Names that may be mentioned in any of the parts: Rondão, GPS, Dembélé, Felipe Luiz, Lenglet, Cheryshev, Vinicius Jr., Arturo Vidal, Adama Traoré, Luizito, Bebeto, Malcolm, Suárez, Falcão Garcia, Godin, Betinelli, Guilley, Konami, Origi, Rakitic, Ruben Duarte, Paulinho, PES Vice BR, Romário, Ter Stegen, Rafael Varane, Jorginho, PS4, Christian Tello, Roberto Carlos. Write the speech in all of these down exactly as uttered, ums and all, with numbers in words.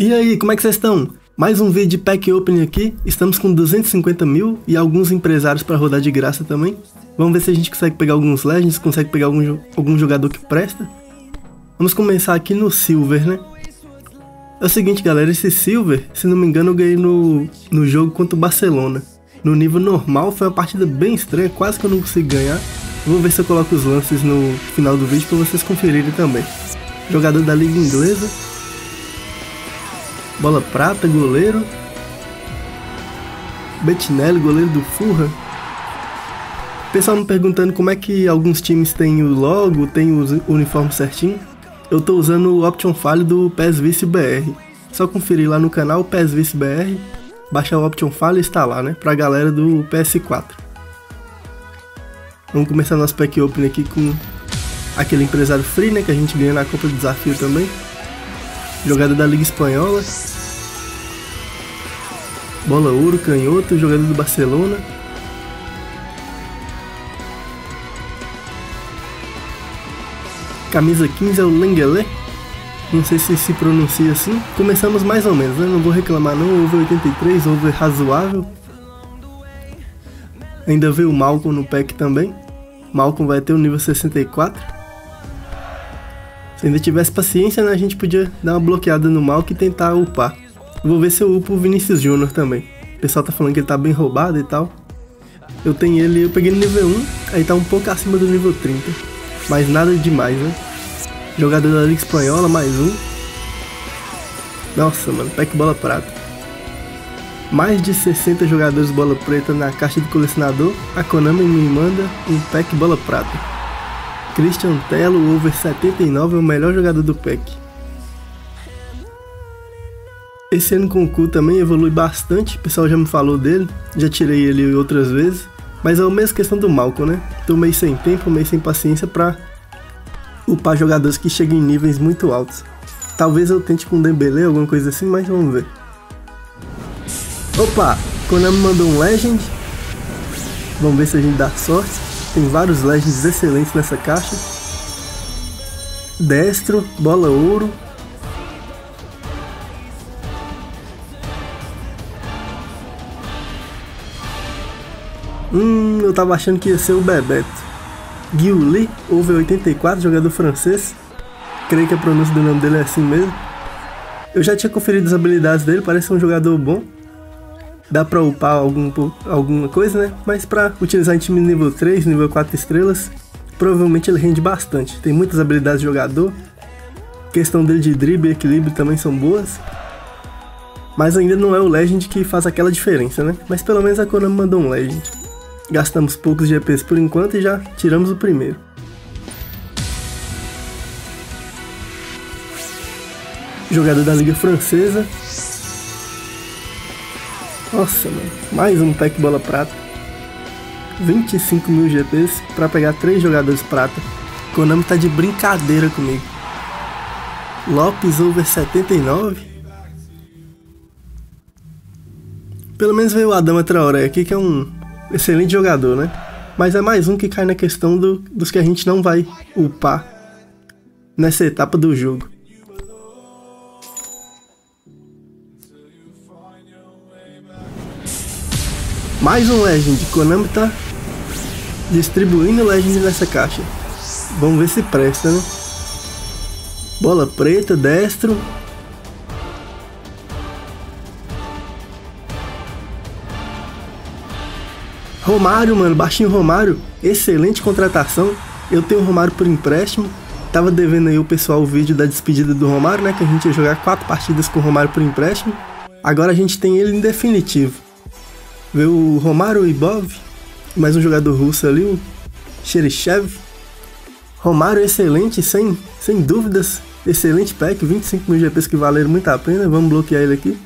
E aí, como é que vocês estão? Mais um vídeo de Pack Opening aqui, estamos com duzentos e cinquenta mil e alguns empresários para rodar de graça também. Vamos ver se a gente consegue pegar alguns Legends, consegue pegar algum, algum jogador que presta. Vamos começar aqui no Silver, né? É o seguinte, galera, esse Silver, se não me engano, eu ganhei no, no jogo contra o Barcelona. No nível normal, foi uma partida bem estranha, quase que eu não consegui ganhar. Vou ver se eu coloco os lances no final do vídeo para vocês conferirem também. Jogador da Liga Inglesa. Bola prata, goleiro. Betinelli, goleiro do Fulham. O pessoal me perguntando como é que alguns times têm o logo, tem o uniforme certinho. Eu tô usando o Option File do P E S Vice B R. Só conferir lá no canal P E S Vice B R, baixar o Option File e instalar, né? Pra galera do P S quatro. Vamos começar nosso pack open aqui com aquele empresário free, né? Que a gente ganha na Copa do Desafio também. Jogada da Liga Espanhola. Bola ouro, canhoto, jogador do Barcelona. Camisa quinze é o Lenglet, não sei se se pronuncia assim. Começamos mais ou menos, né? Não vou reclamar não, over oitenta e três, over razoável. Ainda veio o Malcolm no pack também. Malcolm vai ter o nível sessenta e quatro. Se ainda tivesse paciência, né, a gente podia dar uma bloqueada no Malcolm e tentar upar. Eu vou ver se eu upo o Vinicius Júnior também. O pessoal tá falando que ele tá bem roubado e tal. Eu tenho ele, eu peguei no nível um, aí tá um pouco acima do nível trinta. Mas nada demais, né? Jogador da Liga Espanhola, mais um. Nossa, mano, pack bola prata. Mais de sessenta jogadores bola preta na caixa do colecionador. A Konami me manda um pack bola prata. Christian Tello, over setenta e nove, é o melhor jogador do pack. Esse ano com o Cu também evolui bastante. O pessoal já me falou dele. Já tirei ele outras vezes. Mas é a mesma questão do Malcolm, né? Tô meio sem tempo, meio sem paciência pra upar jogadores que chegam em níveis muito altos. Talvez eu tente com um Dembélé, alguma coisa assim, mas vamos ver. Opa! Konami mandou um Legend. Vamos ver se a gente dá sorte. Tem vários Legends excelentes nessa caixa. Destro, bola ouro. Hum, eu tava achando que ia ser o Bebeto. Guilley, over oitenta e quatro, jogador francês. Creio que a pronúncia do nome dele é assim mesmo. Eu já tinha conferido as habilidades dele, parece um jogador bom. Dá pra upar algum, alguma coisa, né? Mas pra utilizar em time nível três, nível quatro estrelas, provavelmente ele rende bastante. Tem muitas habilidades de jogador. A questão dele de drible e equilíbrio também são boas. Mas ainda não é o Legend que faz aquela diferença, né? Mas pelo menos a Konami mandou um Legend. Gastamos poucos G Ps por enquanto e já tiramos o primeiro. Jogador da Liga Francesa. Nossa, mano. Mais um pack bola prata. vinte e cinco mil G Ps para pegar três jogadores prata. Konami tá de brincadeira comigo. Lopes, over setenta e nove. Pelo menos veio o Adama Traoré aqui, que é um excelente jogador, né? Mas é mais um que cai na questão do, dos que a gente não vai upar nessa etapa do jogo. Mais um Legend. Konami tá distribuindo Legend nessa caixa. Vamos ver se presta, né? Bola preta, destro. Romário, mano, baixinho Romário, excelente contratação. Eu tenho o Romário por empréstimo. Tava devendo aí o pessoal o vídeo da despedida do Romário, né? Que a gente ia jogar quatro partidas com o Romário por empréstimo. Agora a gente tem ele em definitivo. Veio o Romário, o Ibov, mais um jogador russo ali, o Cheryshev. Romário excelente, sem, sem dúvidas. Excelente pack, vinte e cinco mil G Ps que valeram muito a pena. Vamos bloquear ele aqui.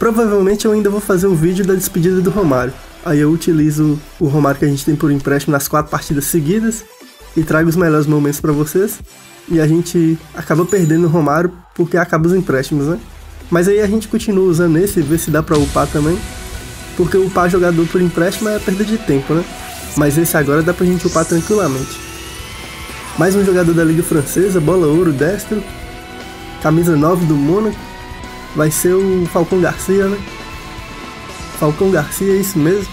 Provavelmente eu ainda vou fazer o vídeo da despedida do Romário. Aí eu utilizo o Romário que a gente tem por empréstimo nas quatro partidas seguidas e trago os melhores momentos pra vocês. E a gente acaba perdendo o Romário porque acaba os empréstimos, né? Mas aí a gente continua usando esse e vê se dá pra upar também. Porque upar jogador por empréstimo é perda de tempo, né? Mas esse agora dá pra gente upar tranquilamente. Mais um jogador da Liga Francesa, bola ouro, destro. Camisa nove do Mônaco. vai ser o Falcão Garcia, né? Falcão Garcia, é isso mesmo.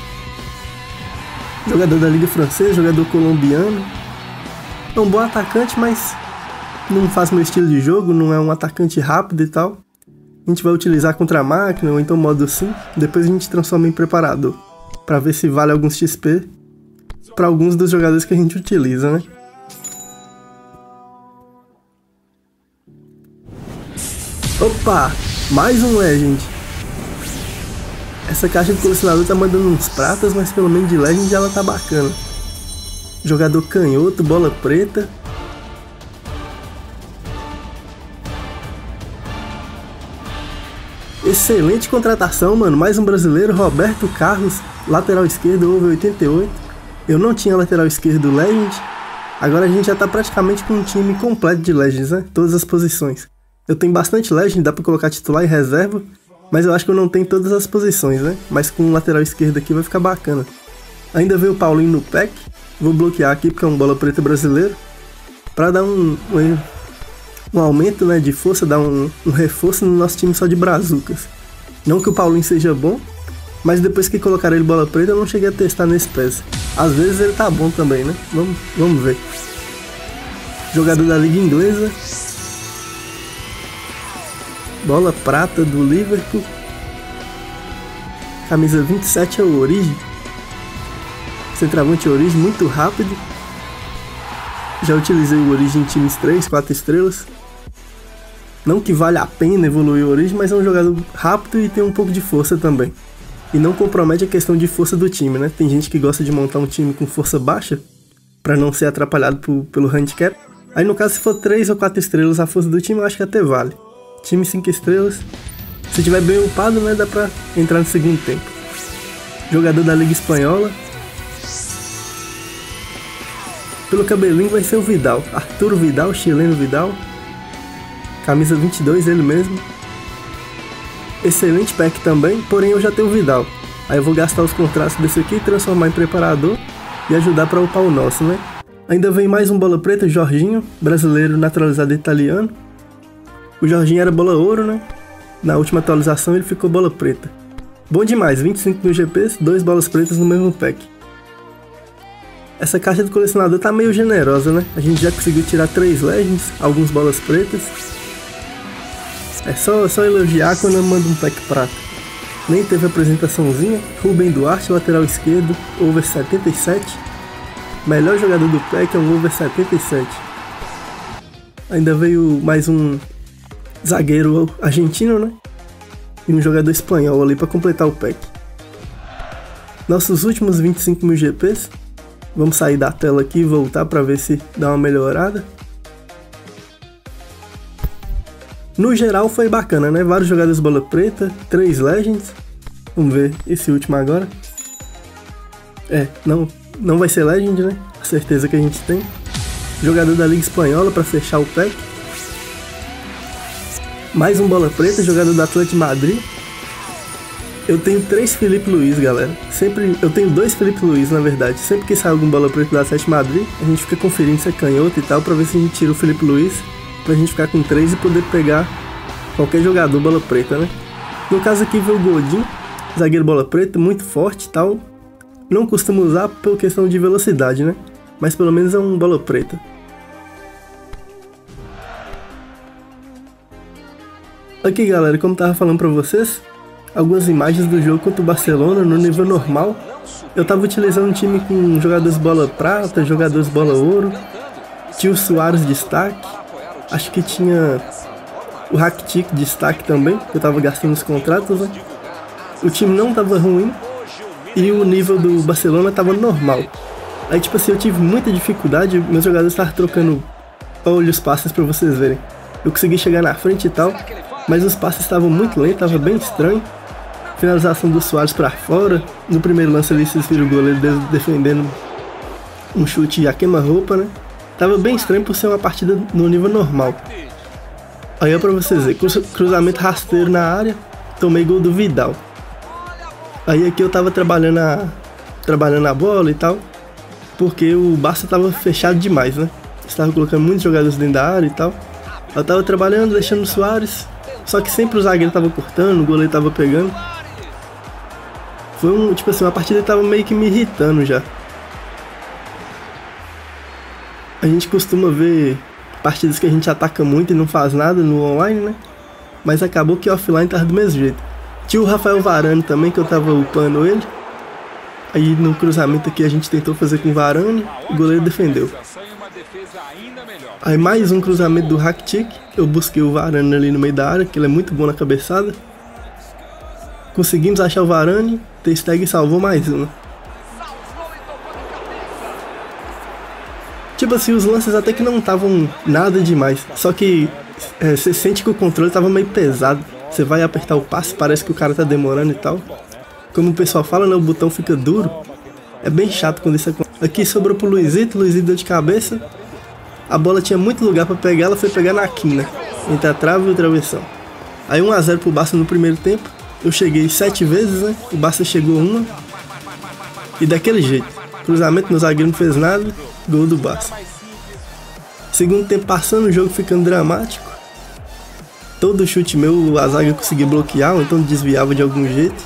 Jogador da Liga Francesa, jogador colombiano. É um bom atacante, mas não faz meu estilo de jogo, não é um atacante rápido e tal. A gente vai utilizar contra a máquina ou então modo sim. Depois a gente transforma em preparador, para ver se vale alguns X P para alguns dos jogadores que a gente utiliza, né? Opa! Mais um Legend! Essa caixa do colecionador tá mandando uns pratas, mas pelo menos de Legend ela tá bacana. Jogador canhoto, bola preta. Excelente contratação, mano. Mais um brasileiro, Roberto Carlos. Lateral esquerdo, over oitenta e oito. Eu não tinha lateral esquerdo Legend. Agora a gente já tá praticamente com um time completo de Legends, né? Todas as posições. Eu tenho bastante Legend, dá pra colocar titular e reserva, mas eu acho que eu não tenho todas as posições, né? Mas com o lateral esquerdo aqui vai ficar bacana. Ainda veio o Paulinho no pack, vou bloquear aqui porque é um bola preta brasileiro, pra dar um, um, um aumento, né, de força, dar um, um reforço no nosso time só de brazucas. Não que o Paulinho seja bom, mas depois que colocaram ele bola preta eu não cheguei a testar nesse P E S. Às vezes ele tá bom também, né? Vamos, vamos ver. Jogador da Liga Inglesa. Bola prata do Liverpool. Camisa vinte e sete é o Origi. Centroavante Origi, muito rápido. Já utilizei o Origi em times três, quatro estrelas. Não que vale a pena evoluir o Origi, mas é um jogador rápido e tem um pouco de força também. E não compromete a questão de força do time, né? Tem gente que gosta de montar um time com força baixa, para não ser atrapalhado por, pelo handicap. Aí no caso, se for três ou quatro estrelas a força do time, eu acho que até vale. Time cinco estrelas, se tiver bem upado, né, dá pra entrar no segundo tempo. Jogador da Liga Espanhola. Pelo cabelinho vai ser o Vidal, Arturo Vidal, chileno Vidal. Camisa vinte e dois, ele mesmo. Excelente pack também, porém eu já tenho o Vidal. Aí eu vou gastar os contratos desse aqui, transformar em preparador e ajudar pra upar o nosso, né. Ainda vem mais um bola preta, Jorginho, brasileiro naturalizado italiano. O Jorginho era bola ouro, né? Na última atualização ele ficou bola preta. Bom demais, vinte e cinco mil G Ps, duas bolas pretas no mesmo pack. Essa caixa do colecionador tá meio generosa, né? A gente já conseguiu tirar três Legends, alguns bolas pretas. É só, só elogiar quando eu mando um pack prata. Nem teve apresentaçãozinha. Ruben Duarte, lateral esquerdo, over setenta e sete. Melhor jogador do pack é um over setenta e sete. Ainda veio mais um zagueiro argentino, né? E um jogador espanhol ali para completar o pack. Nossos últimos vinte e cinco mil G Ps. Vamos sair da tela aqui e voltar para ver se dá uma melhorada. No geral foi bacana, né? Vários jogadores bola preta, três Legends. Vamos ver esse último agora. É, não, não vai ser Legend, né? A certeza que a gente tem. Jogador da Liga Espanhola para fechar o pack. Mais um bola preta, jogador do Atlético de Madrid. Eu tenho três Felipe Luiz, galera. Sempre, eu tenho dois Felipe Luiz, na verdade. Sempre que sai algum bola preta do Atlético de Madrid, a gente fica conferindo se é canhoto e tal, pra ver se a gente tira o Felipe Luiz, pra gente ficar com três e poder pegar qualquer jogador bola preta, né? No caso aqui veio o Godin, zagueiro bola preta, muito forte e tal. Não costumo usar por questão de velocidade, né? Mas pelo menos é um bola preta. Aqui, galera, como tava falando pra vocês, algumas imagens do jogo contra o Barcelona no nível normal. Eu tava utilizando um time com jogadores bola prata, jogadores bola ouro, tinha o Suárez destaque, acho que tinha o Rakitic destaque também, que eu tava gastando os contratos, né? O time não tava ruim e o nível do Barcelona tava normal. Aí, tipo assim, eu tive muita dificuldade, meus jogadores estavam trocando olhos passes pra vocês verem. Eu consegui chegar na frente e tal, mas os passes estavam muito lentos, estava bem estranho. Finalização do Suárez para fora. No primeiro lance ali vocês viram o goleiro defendendo um chute a queima-roupa, né? Tava bem estranho por ser uma partida no nível normal. Aí é pra vocês verem, cruzamento rasteiro na área, tomei gol do Vidal. Aí aqui eu tava trabalhando a, trabalhando a bola e tal, porque o Barça tava fechado demais, né? Estava colocando muitos jogadores dentro da área e tal. Eu tava trabalhando, deixando o Suárez. Só que sempre o zagueiro tava cortando, o goleiro tava pegando. Foi um, tipo assim, uma partida que tava meio que me irritando já. A gente costuma ver partidas que a gente ataca muito e não faz nada no online, né? Mas acabou que offline tava do mesmo jeito. Tinha o Rafael Varane também, que eu tava upando ele. Aí no cruzamento aqui a gente tentou fazer com o Varane, o goleiro defendeu. Aí mais um cruzamento do Rakitic, eu busquei o Varane ali no meio da área, que ele é muito bom na cabeçada. Conseguimos achar o Varane, Ter Stegen salvou mais um. Tipo assim, os lances até que não estavam nada demais, só que é, você sente que o controle tava meio pesado. Você vai apertar o passe, parece que o cara tá demorando e tal. Como o pessoal fala, né, o botão fica duro. É bem chato quando isso acontece. Aqui sobrou pro Luizito, Luizito deu de cabeça. A bola tinha muito lugar pra pegar, ela foi pegar na quina, entre a trave e o travessão. Aí um a zero pro Barça no primeiro tempo. Eu cheguei sete vezes, né, o Barça chegou uma. E daquele jeito, cruzamento no zagueiro não fez nada, gol do Barça. Segundo tempo passando, o jogo ficando dramático. Todo chute meu, a zaga conseguia bloquear, ou então desviava de algum jeito.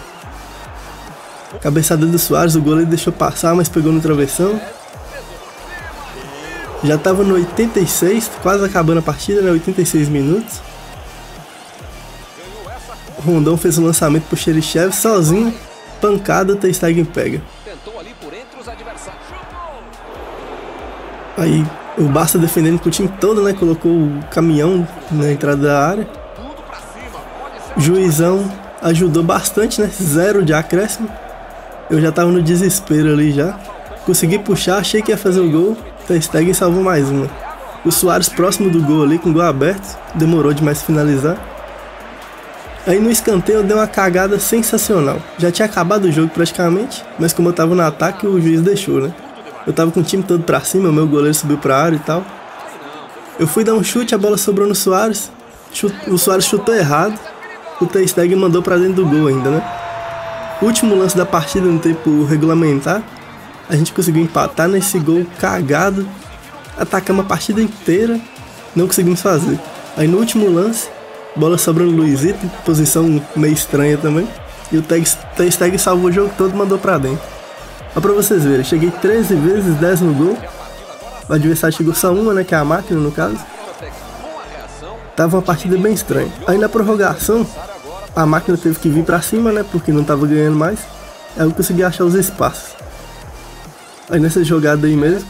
Cabeçada do Suárez, o goleiro deixou passar, mas pegou no travessão. Já tava no oitenta e seis, quase acabando a partida, né? oitenta e seis minutos. O Rondão fez um lançamento pro Cheryshev sozinho. Pancada, Ter Stegen pega. Aí o Barça defendendo com o time todo, né? Colocou o caminhão na entrada da área. Juizão ajudou bastante, né? Zero de acréscimo. Eu já tava no desespero ali já. Consegui puxar, achei que ia fazer o gol. Ter Stegen salvou mais uma. O Suárez próximo do gol ali, com o gol aberto. Demorou demais finalizar. Aí no escanteio eu dei uma cagada sensacional. Já tinha acabado o jogo praticamente, mas como eu tava no ataque, o juiz deixou, né? Eu tava com o time todo pra cima, o meu goleiro subiu pra área e tal. Eu fui dar um chute, a bola sobrou no Suárez. O Suárez chutou errado. O Ter Stegen mandou pra dentro do gol ainda, né? Último lance da partida no tempo regulamentar, a gente conseguiu empatar nesse gol cagado. Atacamos a partida inteira, não conseguimos fazer. Aí no último lance, bola sobrando no Luizito, posição meio estranha também. E o Ter Stegen salvou o jogo todo e mandou pra dentro. Mas pra vocês verem, cheguei treze vezes, dez no gol. O adversário chegou só uma, né, que é a máquina no caso. Tava uma partida bem estranha. Aí na prorrogação, a máquina teve que vir pra cima, né, porque não tava ganhando mais. Aí eu consegui achar os espaços. Aí nessa jogada aí mesmo,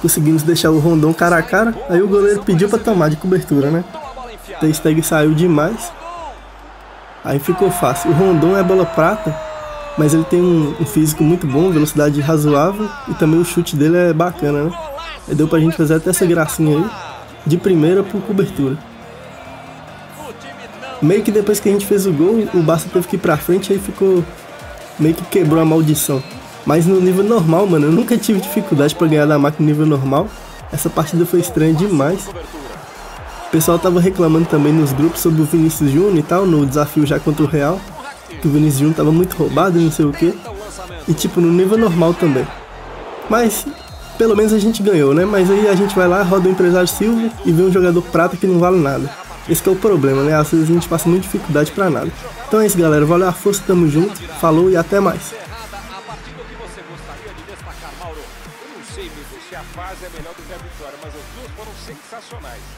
conseguimos deixar o Rondão cara a cara. Aí o goleiro pediu pra tomar de cobertura, né. Ter Stegen saiu demais. Aí ficou fácil. O Rondão é bola prata, mas ele tem um, um físico muito bom, velocidade razoável. E também o chute dele é bacana, né. Aí deu pra gente fazer até essa gracinha aí, de primeira por cobertura. Meio que depois que a gente fez o gol, o Barça teve que ir pra frente, aí ficou... meio que quebrou a maldição. Mas no nível normal, mano, eu nunca tive dificuldade pra ganhar da máquina no nível normal. Essa partida foi estranha demais. O pessoal tava reclamando também nos grupos sobre o Vinicius Júnior e tal, no desafio já contra o Real. Que o Vinicius Júnior tava muito roubado e não sei o que. E tipo, no nível normal também. Mas... pelo menos a gente ganhou, né? Mas aí a gente vai lá, roda o empresário Silva e vê um jogador prata que não vale nada. Esse que é o problema, né? Às vezes a gente passa muita dificuldade pra nada. Então é isso, galera. Valeu a força, tamo junto. Falou e até mais. A fase é melhor do que a vitória, mas as duas foram sensacionais.